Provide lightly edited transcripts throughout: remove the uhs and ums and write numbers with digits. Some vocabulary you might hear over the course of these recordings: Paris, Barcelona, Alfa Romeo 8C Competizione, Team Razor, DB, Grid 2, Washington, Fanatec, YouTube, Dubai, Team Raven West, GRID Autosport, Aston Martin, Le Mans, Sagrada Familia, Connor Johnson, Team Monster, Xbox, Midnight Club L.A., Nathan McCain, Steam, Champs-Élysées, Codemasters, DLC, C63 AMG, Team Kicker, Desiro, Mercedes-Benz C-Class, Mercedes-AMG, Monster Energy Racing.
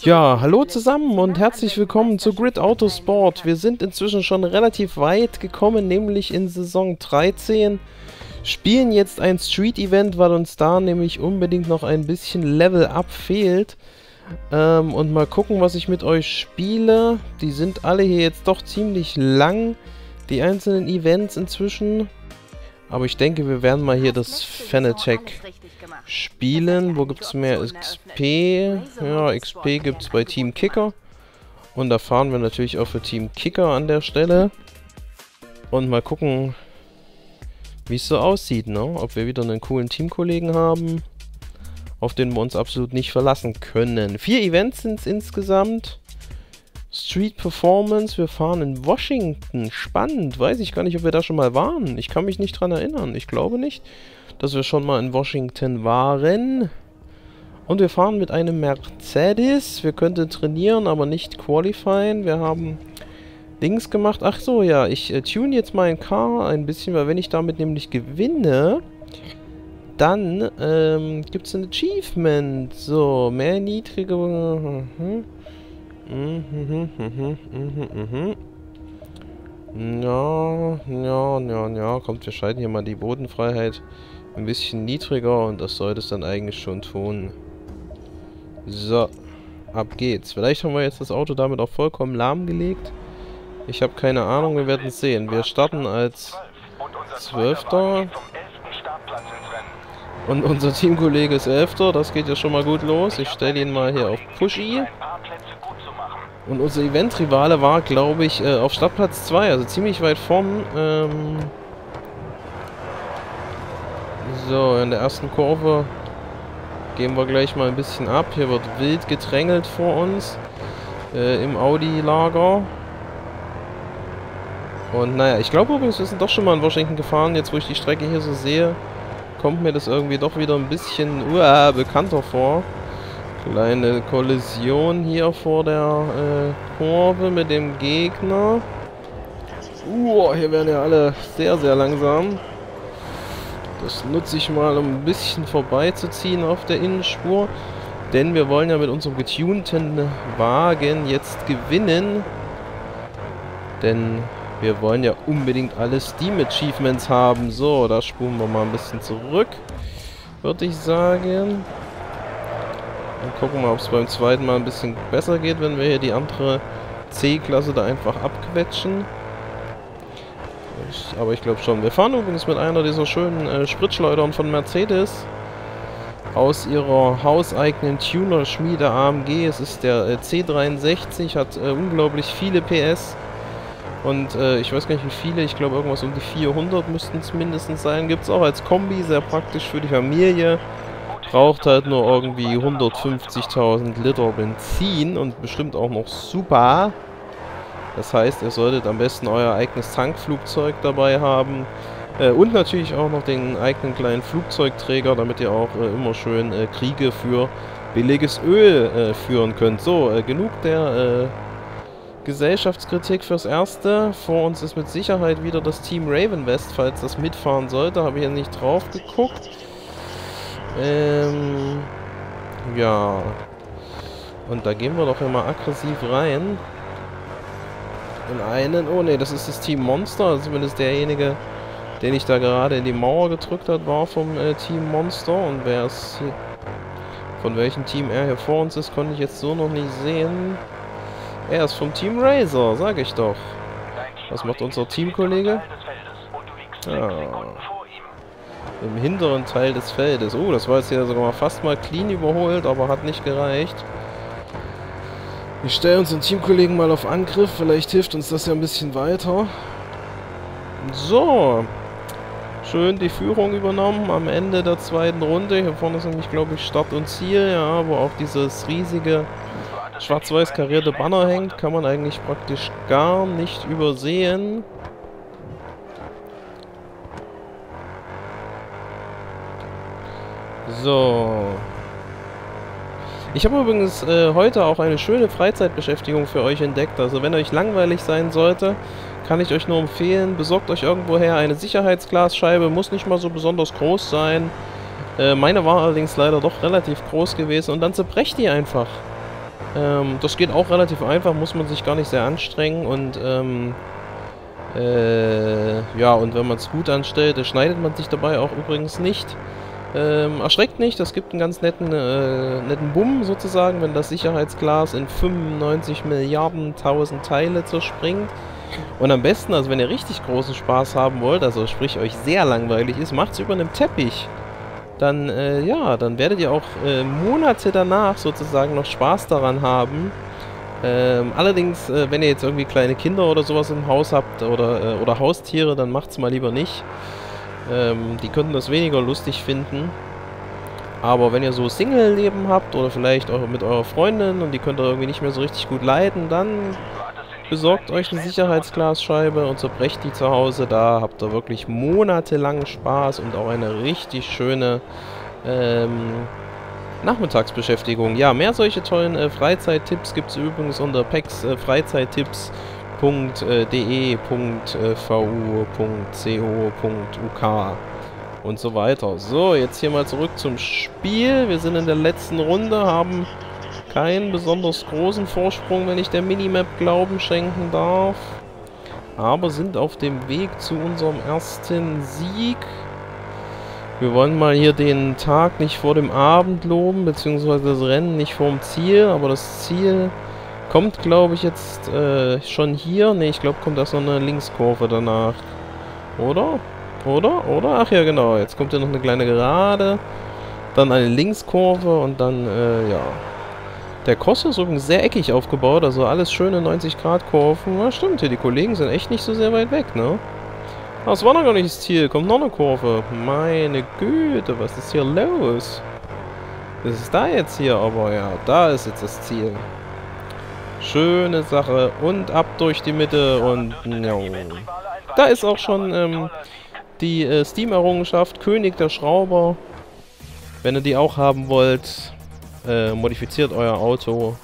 Ja, hallo zusammen und herzlich willkommen zu GRID Autosport. Wir sind inzwischen schon relativ weit gekommen, nämlich in Saison 13. Spielen jetzt ein Street-Event, weil uns da nämlich unbedingt noch ein bisschen Level-Up fehlt. Und mal gucken, was ich mit euch spiele. Die sind alle hier jetzt doch ziemlich lang, die einzelnen Events inzwischen. Aber ich denke, wir werden mal hier das Fanatec spielen. Wo gibt es mehr XP? Ja, XP gibt es bei Team Kicker. Und da fahren wir natürlich auch für Team Kicker an der Stelle. Und mal gucken, wie es so aussieht, ne? Ob wir wieder einen coolen Teamkollegen haben, auf den wir uns absolut nicht verlassen können. 4 Events sind es insgesamt. Street Performance, wir fahren in Washington. Spannend, weiß ich gar nicht, ob wir da schon mal waren. Ich kann mich nicht dran erinnern. Ich glaube nicht, dass wir schon mal in Washington waren. Und wir fahren mit einem Mercedes. Wir könnten trainieren, aber nicht qualifizieren. Wir haben Dings gemacht. Ach so, ja, ich tune jetzt mein Car ein bisschen, weil wenn ich damit nämlich gewinne, dann gibt es ein Achievement. So, mehr niedrige... Ja, kommt, wir schalten hier mal die Bodenfreiheit ein bisschen niedriger und das sollte es dann eigentlich schon tun. So, ab geht's. Vielleicht haben wir jetzt das Auto damit auch vollkommen lahmgelegt. Ich habe keine Ahnung, wir werden es sehen. Wir starten als 12. Und unser Teamkollege ist 11. Das geht ja schon mal gut los. Ich stelle ihn mal hier auf Pushy. Und unser Event-Rivale war, glaube ich, auf Startplatz 2, also ziemlich weit vorn. So, in der ersten Kurve gehen wir gleich mal ein bisschen ab. Hier wird wild gedrängelt vor uns im Audi-Lager. Und naja, ich glaube übrigens, wir sind doch schon mal in Washington gefahren. Jetzt, wo ich die Strecke hier so sehe, kommt mir das irgendwie doch wieder ein bisschen bekannter vor. Kleine Kollision hier vor der Kurve mit dem Gegner. Hier werden ja alle sehr, sehr langsam. Das nutze ich mal, um ein bisschen vorbeizuziehen auf der Innenspur. Denn wir wollen ja mit unserem getunten Wagen jetzt gewinnen. Denn wir wollen ja unbedingt alle Steam-Achievements haben. So, da spulen wir mal ein bisschen zurück, würde ich sagen. Dann gucken wir, ob es beim zweiten Mal ein bisschen besser geht, wenn wir hier die andere C-Klasse da einfach abquetschen. Aber ich glaube schon. Wir fahren übrigens mit einer dieser schönen Spritschleudern von Mercedes aus ihrer hauseigenen Tuner-Schmiede AMG. Es ist der C63, hat unglaublich viele PS. Und ich weiß gar nicht wie viele, ich glaube irgendwas um die 400 müssten es mindestens sein. Gibt es auch als Kombi, sehr praktisch für die Familie. Braucht halt nur irgendwie 150.000 Liter Benzin und bestimmt auch noch super. Das heißt, ihr solltet am besten euer eigenes Tankflugzeug dabei haben. Und natürlich auch noch den eigenen kleinen Flugzeugträger, damit ihr auch immer schön Kriege für billiges Öl führen könnt. So, genug der Gesellschaftskritik fürs Erste. Vor uns ist mit Sicherheit wieder das Team Raven West, falls das mitfahren sollte. Habe ich ja nicht drauf geguckt. Ja. Und da gehen wir doch immer aggressiv rein. In einen... Oh ne, das ist das Team Monster. Zumindest derjenige, den ich da gerade in die Mauer gedrückt hat, war vom Team Monster. Und wer es... Von welchem Team er hier vor uns ist, konnte ich jetzt so noch nicht sehen. Er ist vom Team Razor, sag ich doch. Was macht unser Teamkollege? Ja. Im hinteren Teil des Feldes. Oh, das war jetzt hier sogar fast mal clean überholt, aber hat nicht gereicht. Ich stelle unseren Teamkollegen mal auf Angriff. Vielleicht hilft uns das ja ein bisschen weiter. So. Schön die Führung übernommen am Ende der zweiten Runde. Hier vorne ist nämlich, glaube ich, Start und Ziel, ja, wo auch dieses riesige schwarz-weiß karierte Banner hängt. Kann man eigentlich praktisch gar nicht übersehen. So. Ich habe übrigens heute auch eine schöne Freizeitbeschäftigung für euch entdeckt. Also wenn euch langweilig sein sollte, kann ich euch nur empfehlen, besorgt euch irgendwoher eine Sicherheitsglasscheibe. Muss nicht mal so besonders groß sein. Meine war allerdings leider doch relativ groß gewesen. Und dann zerbrecht die einfach. Das geht auch relativ einfach, muss man sich gar nicht sehr anstrengen und ja, und wenn man es gut anstellt, schneidet man sich dabei auch übrigens nicht. Erschreckt nicht, das gibt einen ganz netten, netten Bumm sozusagen, wenn das Sicherheitsglas in 95 Milliarden tausend Teile zerspringt. Und am besten, also wenn ihr richtig großen Spaß haben wollt, also sprich euch sehr langweilig ist, macht's über einem Teppich. Dann, ja, dann werdet ihr auch Monate danach sozusagen noch Spaß daran haben. Allerdings, wenn ihr jetzt irgendwie kleine Kinder oder sowas im Haus habt oder Haustiere, dann macht's mal lieber nicht. Die könnten das weniger lustig finden. Aber wenn ihr so Single-Leben habt oder vielleicht auch mit eurer Freundin und die könnt ihr irgendwie nicht mehr so richtig gut leiden, dann besorgt euch eine Sicherheitsglasscheibe und zerbrecht die zu Hause. Da habt ihr wirklich monatelang Spaß und auch eine richtig schöne Nachmittagsbeschäftigung. Ja, mehr solche tollen Freizeittipps gibt es übrigens unter pax-freizeittipps.de.vu.co.uk und so weiter. So, jetzt hier mal zurück zum Spiel. Wir sind in der letzten Runde, haben keinen besonders großen Vorsprung, wenn ich der Minimap Glauben schenken darf. Aber sind auf dem Weg zu unserem ersten Sieg. Wir wollen mal hier den Tag nicht vor dem Abend loben, beziehungsweise das Rennen nicht vorm Ziel, aber das Ziel kommt, glaube ich, jetzt schon hier. Ne, ich glaube, kommt erst noch eine Linkskurve danach. Oder? Oder? Ach ja, genau. Jetzt kommt ja noch eine kleine Gerade. Dann eine Linkskurve und dann, ja. Der Corsa ist übrigens sehr eckig aufgebaut. Also alles schöne 90-Grad-Kurven. Ja, stimmt. Hier, die Kollegen sind echt nicht so sehr weit weg, ne? Ach, das war noch gar nicht das Ziel. Kommt noch eine Kurve. Meine Güte, was ist hier los? Was ist da jetzt hier? Aber ja, da ist jetzt das Ziel. Schöne Sache. Und ab durch die Mitte und... No. Da ist auch schon die Steam-Errungenschaft König der Schrauber. Wenn ihr die auch haben wollt, modifiziert euer Auto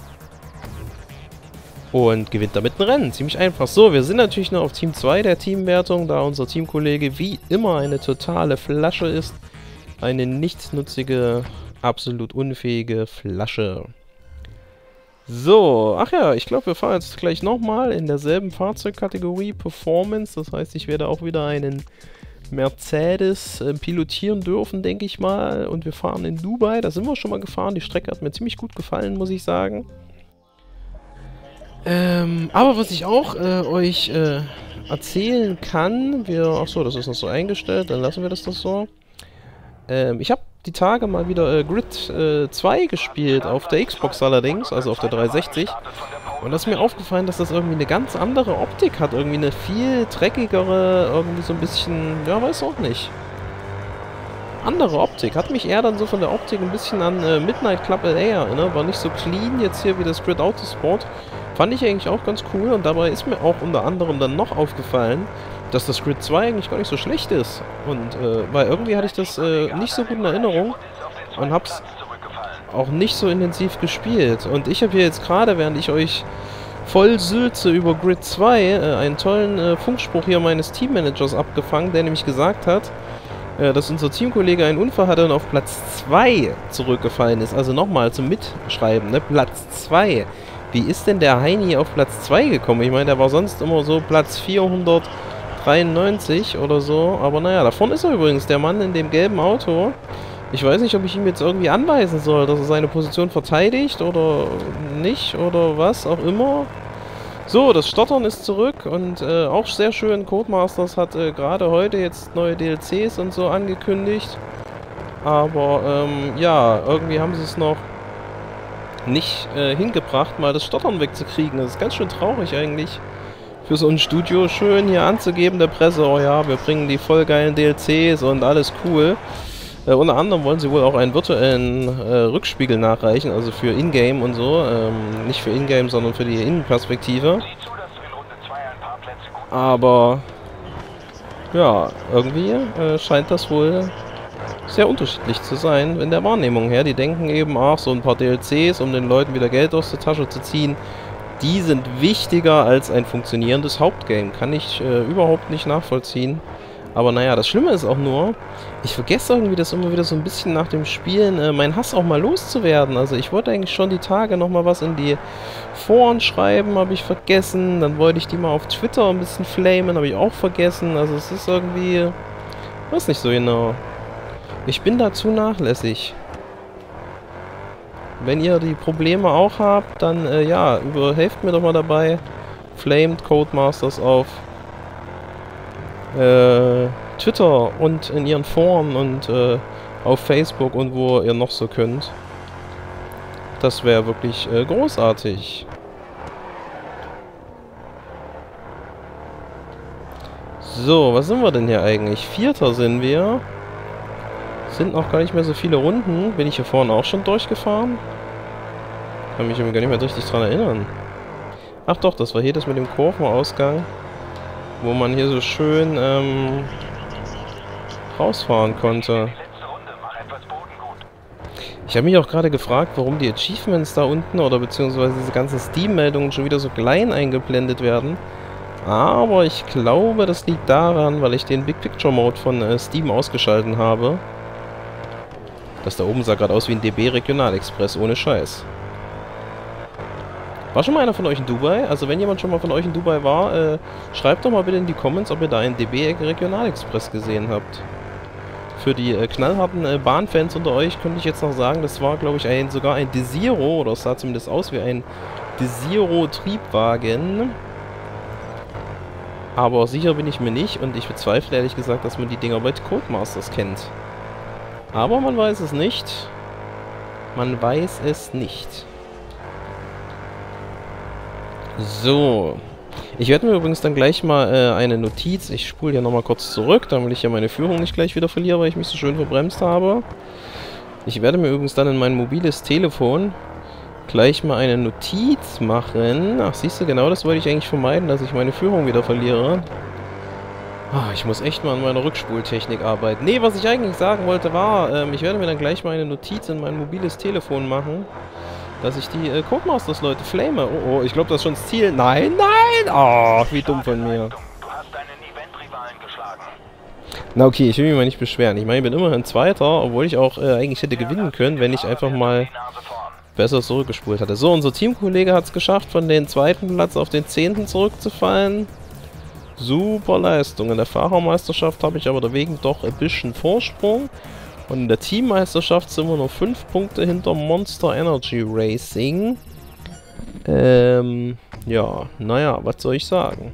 und gewinnt damit ein Rennen. Ziemlich einfach. So, wir sind natürlich noch auf Team 2 der Teamwertung, da unser Teamkollege wie immer eine totale Flasche ist. Eine nichtsnutzige, absolut unfähige Flasche. So, ach ja, ich glaube, wir fahren jetzt gleich nochmal in derselben Fahrzeugkategorie Performance. Das heißt, ich werde auch wieder einen Mercedes pilotieren dürfen, denke ich mal. Und wir fahren in Dubai, da sind wir schon mal gefahren. Die Strecke hat mir ziemlich gut gefallen, muss ich sagen. Aber was ich auch euch erzählen kann, achso, das ist noch so eingestellt, dann lassen wir das doch so. Ich habe die Tage mal wieder Grid 2 gespielt, auf der Xbox allerdings, also auf der 360. Und das ist mir aufgefallen, dass das irgendwie eine ganz andere Optik hat, irgendwie eine viel dreckigere, irgendwie so ein bisschen, ja, weiß auch nicht. Andere Optik, hat mich eher dann so von der Optik ein bisschen an Midnight Club L.A. erinnert, war nicht so clean jetzt hier wie das GRID Autosport. Fand ich eigentlich auch ganz cool und dabei ist mir auch unter anderem dann noch aufgefallen, dass das Grid 2 eigentlich gar nicht so schlecht ist. Und, weil irgendwie hatte ich das nicht so gut in Erinnerung und hab's auch nicht so intensiv gespielt. Und ich habe hier jetzt gerade, während ich euch voll sülze über Grid 2, einen tollen Funkspruch hier meines Teammanagers abgefangen, der nämlich gesagt hat, dass unser Teamkollege einen Unfall hatte und auf Platz 2 zurückgefallen ist. Also nochmal zum Mitschreiben, ne? Platz 2. Wie ist denn der Heini auf Platz 2 gekommen? Ich meine, der war sonst immer so Platz 493 oder so, aber naja, da vorne ist er übrigens, der Mann in dem gelben Auto. Ich weiß nicht, ob ich ihm jetzt irgendwie anweisen soll, dass er seine Position verteidigt oder nicht oder was auch immer. So, das Stottern ist zurück und auch sehr schön, Codemasters hat gerade heute jetzt neue DLCs und so angekündigt. Aber ja, irgendwie haben sie es noch nicht hingebracht, mal das Stottern wegzukriegen. Das ist ganz schön traurig eigentlich. Für so ein Studio schön hier anzugeben der Presse, oh ja, wir bringen die voll geilen DLCs und alles cool. Unter anderem wollen sie wohl auch einen virtuellen Rückspiegel nachreichen, also für Ingame und so. Nicht für Ingame, sondern für die Innenperspektive. Aber ja, irgendwie scheint das wohl sehr unterschiedlich zu sein in der Wahrnehmung her. Die denken eben, ach, so ein paar DLCs, um den Leuten wieder Geld aus der Tasche zu ziehen. Die sind wichtiger als ein funktionierendes Hauptgame. Kann ich überhaupt nicht nachvollziehen. Aber naja, das Schlimme ist auch nur, ich vergesse irgendwie das immer wieder so ein bisschen nach dem Spielen, meinen Hass auch mal loszuwerden. Also ich wollte eigentlich schon die Tage nochmal was in die Foren schreiben, habe ich vergessen. Dann wollte ich die mal auf Twitter ein bisschen flamen, habe ich auch vergessen. Also es ist irgendwie, weiß nicht so genau. Ich bin da zu nachlässig. Wenn ihr die Probleme auch habt, dann ja, helft mir doch mal dabei. Flamed Codemasters auf Twitter und in ihren Foren und auf Facebook und wo ihr noch so könnt. Das wäre wirklich großartig. So, was sind wir denn hier eigentlich? Vierter sind wir. Sind noch gar nicht mehr so viele Runden. Bin ich hier vorne auch schon durchgefahren? Kann mich irgendwie gar nicht mehr richtig dran erinnern. Ach doch, das war hier das mit dem Kurvenausgang, wo man hier so schön rausfahren konnte. Ich habe mich auch gerade gefragt, warum die Achievements da unten oder beziehungsweise diese ganzen Steam-Meldungen schon wieder so klein eingeblendet werden. Aber ich glaube, das liegt daran, weil ich den Big Picture Mode von Steam ausgeschalten habe. Das da oben sah gerade aus wie ein DB Regionalexpress, ohne Scheiß. War schon mal einer von euch in Dubai? Also wenn jemand schon mal von euch in Dubai war, schreibt doch mal bitte in die Comments, ob ihr da einen DB Regionalexpress gesehen habt. Für die knallharten Bahnfans unter euch könnte ich jetzt noch sagen, das war glaube ich sogar ein Desiro, oder es sah zumindest aus wie ein Desiro-Triebwagen. Aber sicher bin ich mir nicht und ich bezweifle ehrlich gesagt, dass man die Dinger bei Codemasters kennt. Aber man weiß es nicht. Man weiß es nicht. So. Ich werde mir übrigens dann gleich mal eine Notiz, ich spule hier nochmal kurz zurück, damit ich ja meine Führung nicht gleich wieder verliere, weil ich mich so schön verbremst habe. Ich werde mir übrigens dann in mein mobiles Telefon gleich mal eine Notiz machen. Ach, siehst du, genau das wollte ich eigentlich vermeiden, dass ich meine Führung wieder verliere. Oh, ich muss echt mal an meiner Rückspultechnik arbeiten. Nee, was ich eigentlich sagen wollte war, ich werde mir dann gleich mal eine Notiz in mein mobiles Telefon machen, dass ich die Codemasters-Leute flame. Oh, oh, ich glaube, das ist schon das Ziel. Nein, nein! Oh, wie dumm von mir. Du hast deinen Event-Rivalen geschlagen. Na okay, ich will mich mal nicht beschweren. Ich meine, ich bin immerhin Zweiter, obwohl ich auch eigentlich hätte gewinnen können, wenn ich einfach mal besser zurückgespult hatte. So, unser Teamkollege hat es geschafft, von den 2. Platz auf den 10. zurückzufallen. Super Leistung. In der Fahrermeisterschaft habe ich aber deswegen doch ein bisschen Vorsprung. Und in der Teammeisterschaft sind wir nur 5 Punkte hinter Monster Energy Racing. Ja, naja, was soll ich sagen?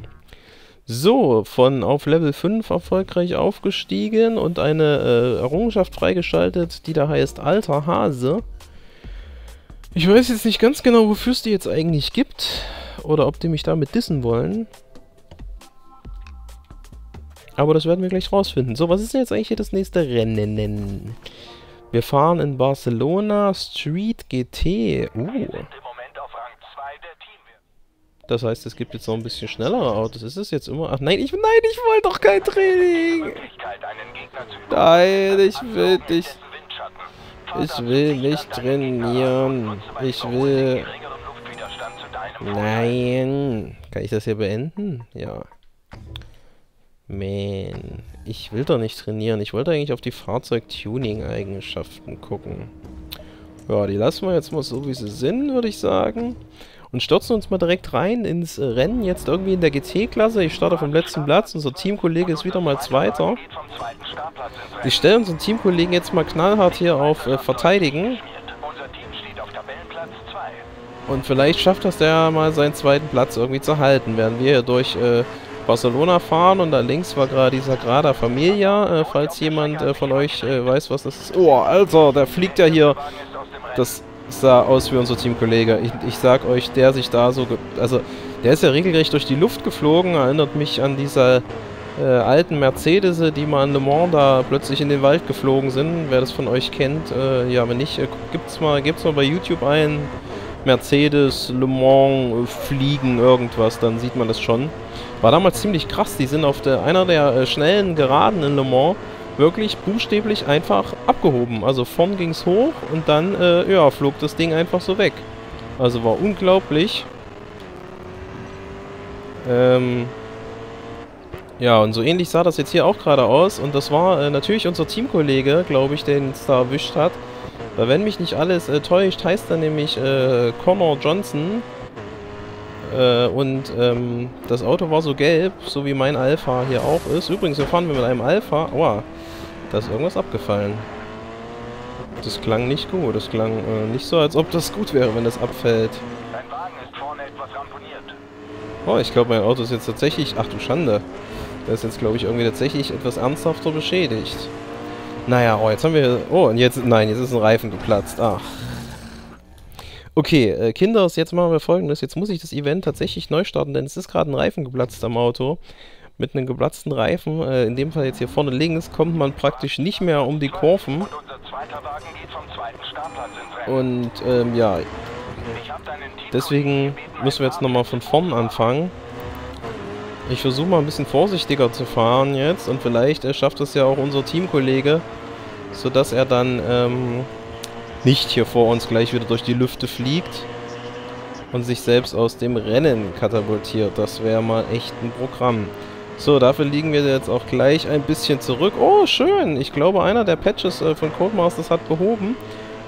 So, von auf Level 5 erfolgreich aufgestiegen und eine Errungenschaft freigeschaltet, die da heißt Alter Hase. Ich weiß jetzt nicht ganz genau, wofür es die jetzt eigentlich gibt. Oder ob die mich damit dissen wollen. Aber das werden wir gleich rausfinden. So, was ist denn jetzt eigentlich hier das nächste Rennen? Wir fahren in Barcelona Street GT. Das heißt, es gibt jetzt noch ein bisschen schnellere Autos. Ist es jetzt immer... Ach nein, ich wollte doch kein Training! Nein, ich will nicht... Ich will nicht trainieren. Ich will... Nein. Kann ich das hier beenden? Ja. Man. Ich will doch nicht trainieren. Ich wollte eigentlich auf die Fahrzeug-Tuning-Eigenschaften gucken. Ja, die lassen wir jetzt mal so, wie sie sind, würde ich sagen. Und stürzen uns mal direkt rein ins Rennen. Jetzt irgendwie in der GT-Klasse. Ich starte vom letzten Platz. Unser Teamkollege ist wieder mal Zweiter. Ich stelle unseren Teamkollegen jetzt mal knallhart hier auf Verteidigen. Und vielleicht schafft das der mal seinen 2. Platz irgendwie zu halten. Während wir hier durch Barcelona fahren. Und da links war gerade die Sagrada Familia. Falls jemand von euch weiß, was das ist. Oh, Alter, der fliegt ja hier. Das sah aus wie unser Teamkollege. Ich sag euch, der sich da so... Also, der ist ja regelrecht durch die Luft geflogen. Erinnert mich an diese alten Mercedes, die mal in Le Mans da plötzlich in den Wald geflogen sind. Wer das von euch kennt, ja, wenn nicht, gebt's mal bei YouTube ein. Mercedes, Le Mans, Fliegen, irgendwas, dann sieht man das schon. War damals ziemlich krass. Die sind auf einer der schnellen Geraden in Le Mans wirklich buchstäblich einfach abgehoben. Also vorn ging es hoch und dann ja, flog das Ding einfach so weg. Also war unglaublich. Ja, und so ähnlich sah das jetzt hier auch gerade aus. Und das war natürlich unser Teamkollege, glaube ich, den es da erwischt hat. Weil wenn mich nicht alles täuscht, heißt er nämlich Connor Johnson. Das Auto war so gelb, so wie mein Alfa hier auch ist. Übrigens, hier fahren wir mit einem Alfa. Aua, da ist irgendwas abgefallen. Das klang nicht gut. Das klang nicht so, als ob das gut wäre, wenn das abfällt. Dein Wagen ist vorne etwas ramponiert. Oh, ich glaube, mein Auto ist jetzt tatsächlich... Ach du Schande. Das ist jetzt, glaube ich, irgendwie tatsächlich etwas ernsthafter beschädigt. Naja, oh, jetzt haben wir... Oh, und jetzt... Nein, jetzt ist ein Reifen geplatzt. Ach. Okay, Kinders, jetzt machen wir Folgendes. Jetzt muss ich das Event tatsächlich neu starten, denn es ist gerade ein Reifen geplatzt am Auto. Mit einem geplatzten Reifen, in dem Fall jetzt hier vorne links, kommt man praktisch nicht mehr um die Kurven. Und ja, deswegen müssen wir jetzt nochmal von vorn anfangen. Ich versuche mal ein bisschen vorsichtiger zu fahren jetzt und vielleicht schafft es ja auch unser Teamkollege, sodass er dann nicht hier vor uns gleich wieder durch die Lüfte fliegt und sich selbst aus dem Rennen katapultiert. Das wäre mal echt ein Programm. So, dafür liegen wir jetzt auch gleich ein bisschen zurück. Oh, schön! Ich glaube, einer der Patches von Codemasters hat behoben,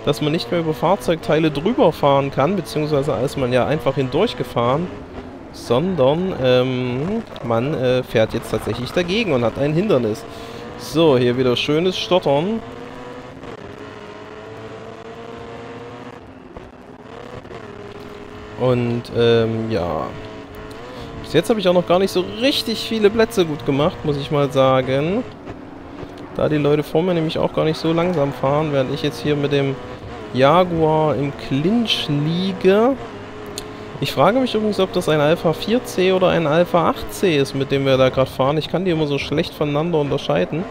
dass man nicht mehr über Fahrzeugteile drüber fahren kann, beziehungsweise ist man ja einfach hindurchgefahren, sondern man fährt jetzt tatsächlich dagegen und hat ein Hindernis. So, hier wieder schönes Stottern. Und ja, bis jetzt habe ich auch noch gar nicht so richtig viele Plätze gut gemacht, muss ich mal sagen. Da die Leute vor mir nämlich auch gar nicht so langsam fahren, während ich jetzt hier mit dem Jaguar im Clinch liege. Ich frage mich übrigens, ob das ein Alfa 4C oder ein Alfa 8C ist, mit dem wir da gerade fahren. Ich kann die immer so schlecht voneinander unterscheiden,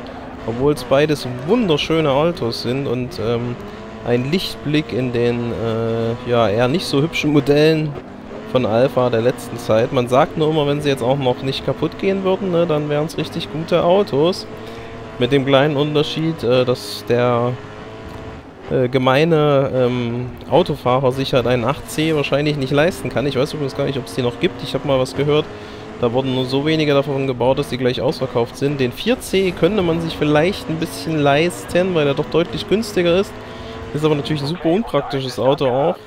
obwohl es beides wunderschöne Autos sind und... ein Lichtblick in den, ja, eher nicht so hübschen Modellen von Alfa der letzten Zeit. Man sagt nur immer, wenn sie jetzt auch noch nicht kaputt gehen würden, ne, dann wären es richtig gute Autos. Mit dem kleinen Unterschied, dass der gemeine Autofahrer sich halt einen 8C wahrscheinlich nicht leisten kann. Ich weiß übrigens gar nicht, ob es die noch gibt. Ich habe mal was gehört, da wurden nur so wenige davon gebaut, dass die gleich ausverkauft sind. Den 4C könnte man sich vielleicht ein bisschen leisten, weil er doch deutlich günstiger ist. Ist aber natürlich ein super unpraktisches Auto auch.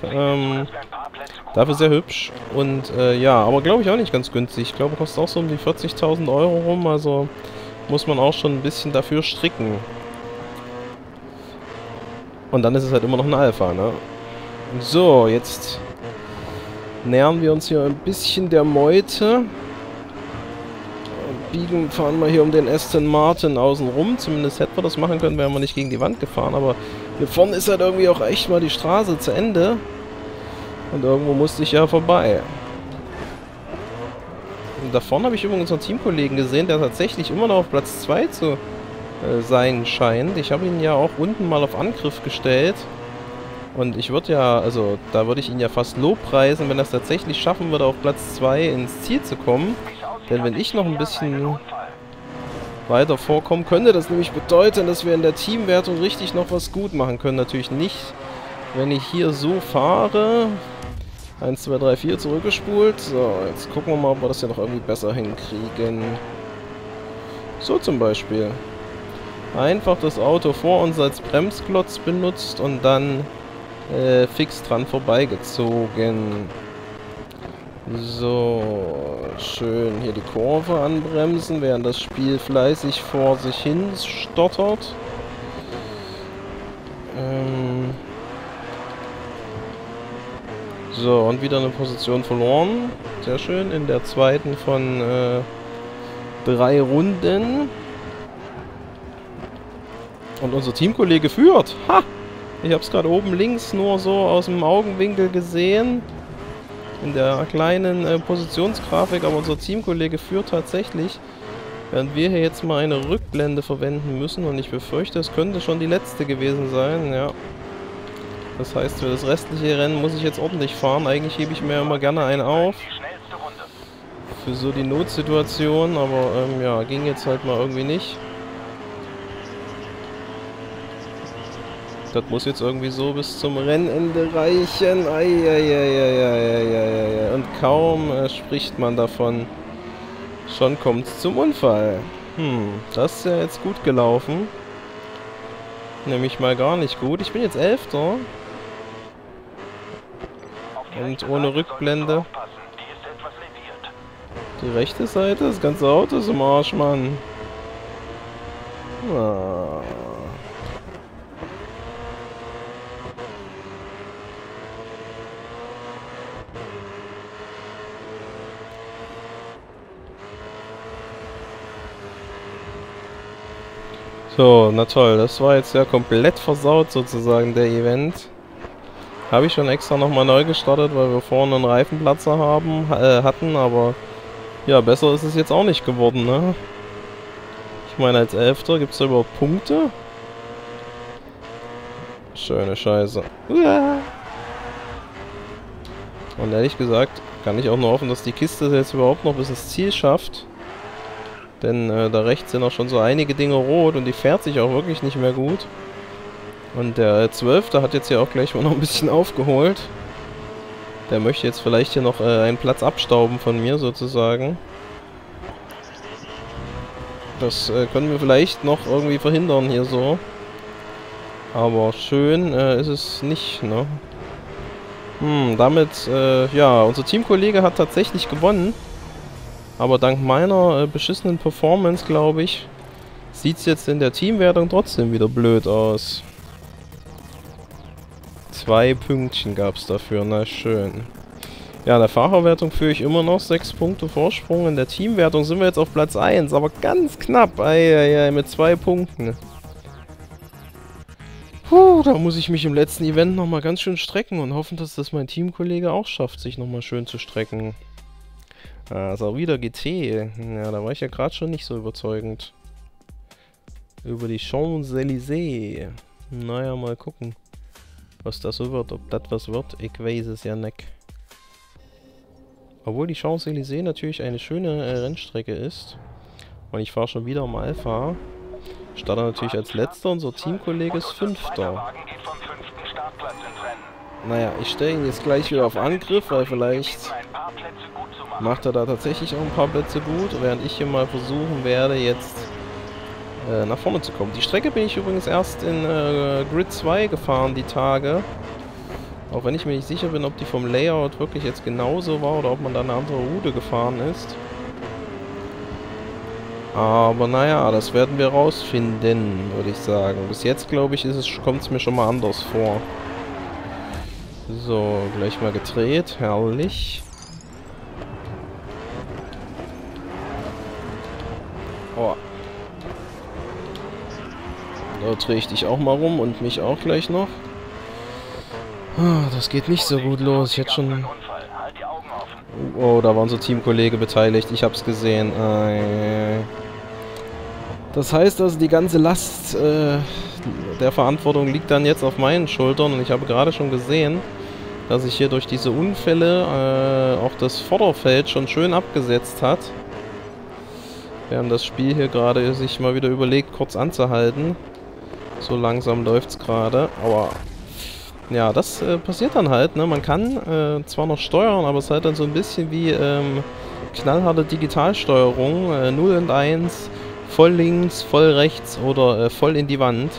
Dafür sehr hübsch. Und ja, aber glaube ich auch nicht ganz günstig. Ich glaube, kostet auch so um die 40.000 Euro rum. Also muss man auch schon ein bisschen dafür stricken. Und dann ist es halt immer noch ein Alpha, ne? So, jetzt nähern wir uns hier ein bisschen der Meute. Biegen, fahren wir hier um den Aston Martin außen rum. Zumindest hätten wir das machen können, wären wir nicht gegen die Wand gefahren. Aber hier vorne ist halt irgendwie auch echt mal die Straße zu Ende. Und irgendwo musste ich ja vorbei. Und da vorne habe ich übrigens einen Teamkollegen gesehen, der tatsächlich immer noch auf Platz 2 zu sein scheint. Ich habe ihn ja auch unten mal auf Angriff gestellt. Und ich würde ja, also da würde ich ihn ja fast lobpreisen, wenn er es tatsächlich schaffen würde, auf Platz 2 ins Ziel zu kommen. Denn wenn ich noch ein bisschen weiter vorkomme, könnte das nämlich bedeuten, dass wir in der Teamwertung richtig noch was gut machen können. Natürlich nicht, wenn ich hier so fahre. 1, 2, 3, 4 zurückgespult. So, jetzt gucken wir mal, ob wir das hier noch irgendwie besser hinkriegen. So zum Beispiel. Einfach das Auto vor uns als Bremsklotz benutzt und dann fix dran vorbeigezogen. So, schön hier die Kurve anbremsen, während das Spiel fleißig vor sich hin stottert. So, und wieder eine Position verloren. Sehr schön, in der zweiten von 3 Runden. Und unser Teamkollege führt. Ha! Ich habe es gerade oben links nur so aus dem Augenwinkel gesehen. In der kleinen Positionsgrafik, aber unser Teamkollege führt tatsächlich, während wir hier jetzt mal eine Rückblende verwenden müssen und ich befürchte, es könnte schon die letzte gewesen sein, ja. Das heißt, für das restliche Rennen muss ich jetzt ordentlich fahren, eigentlich hebe ich mir immer gerne einen auf. Für so die Notsituation, aber ja, ging jetzt halt mal irgendwie nicht. Das muss jetzt irgendwie so bis zum Rennende reichen. Eieieiei. Und kaum spricht man davon. Schon kommt's zum Unfall. Das ist ja jetzt gut gelaufen. Nämlich mal gar nicht gut. Ich bin jetzt Elfter. Und ohne Rückblende. Die rechte Seite, das ganze Auto ist im Arsch, Mann. Ah. So, na toll, das war jetzt ja komplett versaut sozusagen, der Event. Habe ich schon extra nochmal neu gestartet, weil wir vorne einen Reifenplatzer hatten, aber ja, besser ist es jetzt auch nicht geworden, ne? Ich meine, als Elfter gibt es da überhaupt Punkte? Schöne Scheiße. Uah. Und ehrlich gesagt, kann ich auch nur hoffen, dass die Kiste jetzt überhaupt noch bis ins Ziel schafft. Denn da rechts sind auch schon so einige Dinge rot und die fährt sich auch wirklich nicht mehr gut. Und der 12. hat jetzt hier auch gleich mal noch ein bisschen aufgeholt. Der möchte jetzt vielleicht hier noch einen Platz abstauben von mir sozusagen. Das können wir vielleicht noch irgendwie verhindern hier so. Aber schön ist es nicht, ne? Damit, ja, unser Teamkollege hat tatsächlich gewonnen. Aber dank meiner beschissenen Performance, glaube ich, sieht es jetzt in der Teamwertung trotzdem wieder blöd aus. 2 Pünktchen gab es dafür, na schön. Ja, in der Fahrerwertung führe ich immer noch 6 Punkte Vorsprung. In der Teamwertung sind wir jetzt auf Platz 1, aber ganz knapp, ei, mit 2 Punkten. Puh, da muss ich mich im letzten Event nochmal ganz schön strecken und hoffen, dass das mein Teamkollege auch schafft, sich nochmal schön zu strecken. Ah, ist auch wieder GT. Ja, da war ich ja gerade schon nicht so überzeugend. Über die Champs-Élysées. Naja, mal gucken, was das so wird. Ob das was wird, ich weiß es ja nicht. Obwohl die Champs-Élysées natürlich eine schöne Rennstrecke ist. Und ich fahre schon wieder am Alpha. Starte natürlich als Letzter, unser Teamkollege ist Fünfter. Naja, ich stelle ihn jetzt gleich wieder auf Angriff, weil vielleicht macht er da tatsächlich auch ein paar Plätze gut, während ich hier mal versuchen werde, jetzt nach vorne zu kommen. Die Strecke bin ich übrigens erst in Grid 2 gefahren, die Tage. Auch wenn ich mir nicht sicher bin, ob die vom Layout wirklich jetzt genauso war oder ob man da eine andere Route gefahren ist. Aber naja, das werden wir rausfinden, würde ich sagen. Bis jetzt, glaube ich, kommt es mir schon mal anders vor. So, gleich mal gedreht, herrlich. Oh. Da drehe ich dich auch mal rum und mich auch gleich noch. Das geht nicht so gut los. Ich hätte schon... Oh, da war unser Teamkollege beteiligt. Ich hab's gesehen. Das heißt also, die ganze Last der Verantwortung liegt dann jetzt auf meinen Schultern. Und ich habe gerade schon gesehen, dass ich hier durch diese Unfälle auch das Vorderfeld schon schön abgesetzt hat. Während das Spiel hier gerade sich mal wieder überlegt, kurz anzuhalten. So langsam läuft's gerade. Aber ja, das passiert dann halt, ne? Man kann zwar noch steuern, aber es ist halt dann so ein bisschen wie knallharte Digitalsteuerung. 0 und 1, voll links, voll rechts oder voll in die Wand.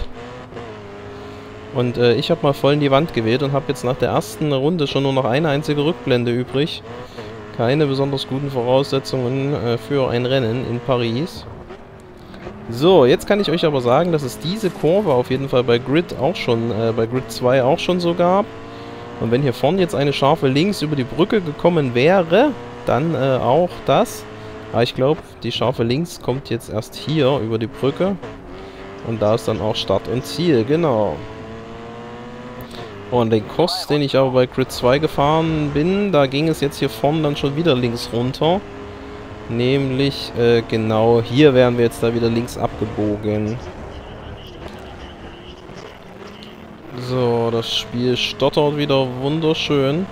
Und ich habe mal voll in die Wand gewählt und habe jetzt nach der ersten Runde schon nur noch eine einzige Rückblende übrig. Keine besonders guten Voraussetzungen für ein Rennen in Paris. So, jetzt kann ich euch aber sagen, dass es diese Kurve auf jeden Fall bei Grid auch schon, bei Grid 2 auch schon so gab. Und wenn hier vorne jetzt eine scharfe Links über die Brücke gekommen wäre, dann auch das. Aber ich glaube, die scharfe Links kommt jetzt erst hier über die Brücke. Und da ist dann auch Start und Ziel, genau. Und den Kurs, den ich aber bei Grid 2 gefahren bin, da ging es jetzt hier vorne dann schon wieder links runter. Nämlich, genau, hier wären wir jetzt da wieder links abgebogen. So, das Spiel stottert wieder wunderschön.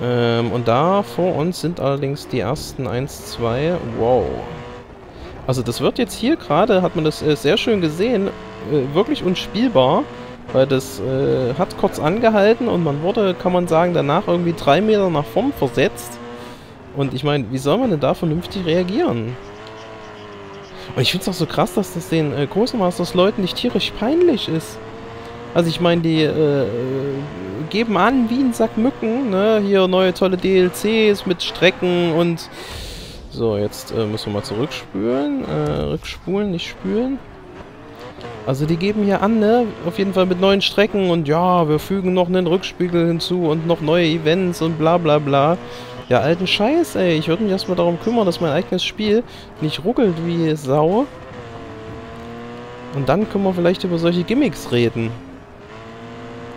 Und da vor uns sind allerdings die ersten 1, 2, wow. Also das wird jetzt hier gerade, hat man das sehr schön gesehen, wirklich unspielbar. Weil das hat kurz angehalten und man wurde, kann man sagen, danach irgendwie 3 Meter nach vorn versetzt. Und ich meine, wie soll man denn da vernünftig reagieren? Und ich finde es auch so krass, dass das den großen Masters-Leuten nicht tierisch peinlich ist. Also ich meine, die geben an wie ein Sack Mücken, ne? Hier neue tolle DLCs mit Strecken und... So, jetzt müssen wir mal zurückspülen. Rückspulen, nicht spülen. Also die geben hier an, ne? Auf jeden Fall mit neuen Strecken und ja, wir fügen noch einen Rückspiegel hinzu und noch neue Events und bla bla bla. Ja, alten Scheiß, ey. Ich würde mich erstmal darum kümmern, dass mein eigenes Spiel nicht ruckelt wie Sau. Und dann können wir vielleicht über solche Gimmicks reden.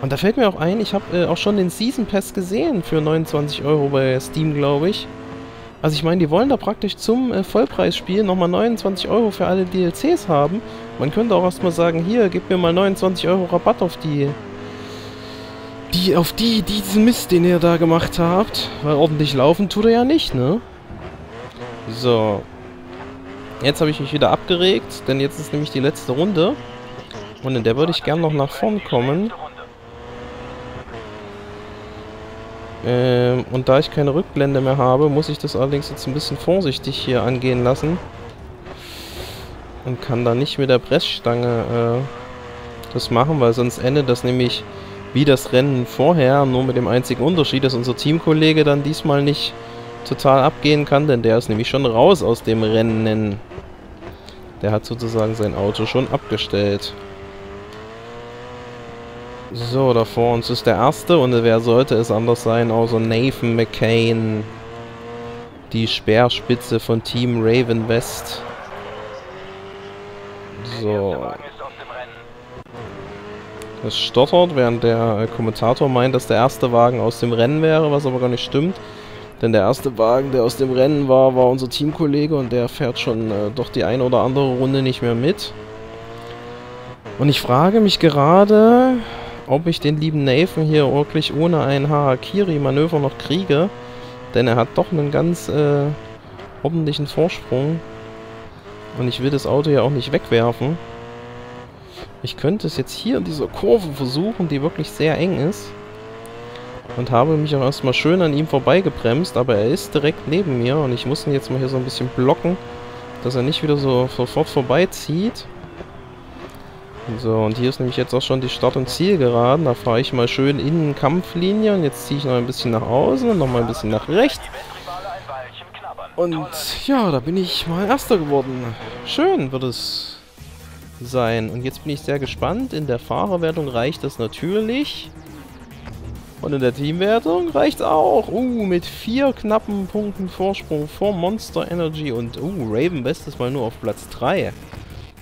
Und da fällt mir auch ein, ich habe auch schon den Season Pass gesehen für 29 € bei Steam, glaube ich. Also ich meine, die wollen da praktisch zum Vollpreisspiel nochmal 29 € für alle DLCs haben. Man könnte auch erstmal sagen, hier, gib mir mal 29 € Rabatt auf diesen Mist, den ihr da gemacht habt. Weil ordentlich laufen tut er ja nicht, ne? So. Jetzt habe ich mich wieder abgeregt, denn jetzt ist nämlich die letzte Runde. Und in der würde ich gern noch nach vorn kommen. Und da ich keine Rückblende mehr habe, muss ich das allerdings jetzt ein bisschen vorsichtig hier angehen lassen. Und kann da nicht mit der Pressstange das machen, weil sonst endet das nämlich wie das Rennen vorher, nur mit dem einzigen Unterschied, dass unser Teamkollege dann diesmal nicht total abgehen kann, denn der ist nämlich schon raus aus dem Rennen. Der hat sozusagen sein Auto schon abgestellt. So, da vor uns ist der erste und wer sollte es anders sein, außer Nathan McCain. Die Speerspitze von Team Raven West. So. Es stottert, während der Kommentator meint, dass der erste Wagen aus dem Rennen wäre, was aber gar nicht stimmt. Denn der erste Wagen, der aus dem Rennen war, war unser Teamkollege und der fährt schon doch die eine oder andere Runde nicht mehr mit. Und ich frage mich gerade, ob ich den lieben Nathan hier wirklich ohne ein Harakiri-Manöver noch kriege. Denn er hat doch einen ganz ordentlichen Vorsprung. Und ich will das Auto ja auch nicht wegwerfen. Ich könnte es jetzt hier in dieser Kurve versuchen, die wirklich sehr eng ist. Und habe mich auch erstmal schön an ihm vorbeigebremst, aber er ist direkt neben mir. Und ich muss ihn jetzt mal hier so ein bisschen blocken, dass er nicht wieder so sofort vorbeizieht. So, und hier ist nämlich jetzt auch schon die Start- und Zielgeraden. Da fahre ich mal schön in den Kampflinie. Und jetzt ziehe ich noch ein bisschen nach außen und noch mal ein bisschen nach rechts. Und ja, da bin ich mal Erster geworden. Schön wird es sein. Und jetzt bin ich sehr gespannt. In der Fahrerwertung reicht das natürlich. Und in der Teamwertung reicht es auch. Mit 4 knappen Punkten Vorsprung vor Monster Energy. Und Raven West ist mal nur auf Platz 3.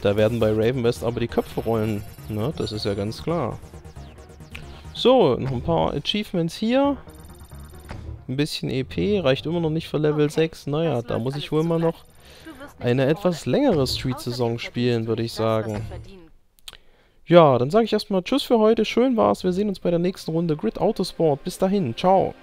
Da werden bei Raven West aber die Köpfe rollen. Ne? Das ist ja ganz klar. So, noch ein paar Achievements hier. Ein bisschen EP, reicht immer noch nicht für Level 6. Naja, da muss ich wohl mal noch eine etwas längere Street-Saison spielen, würde ich sagen. Ja, dann sage ich erstmal Tschüss für heute. Schön war's. Wir sehen uns bei der nächsten Runde GRID Autosport. Bis dahin. Ciao.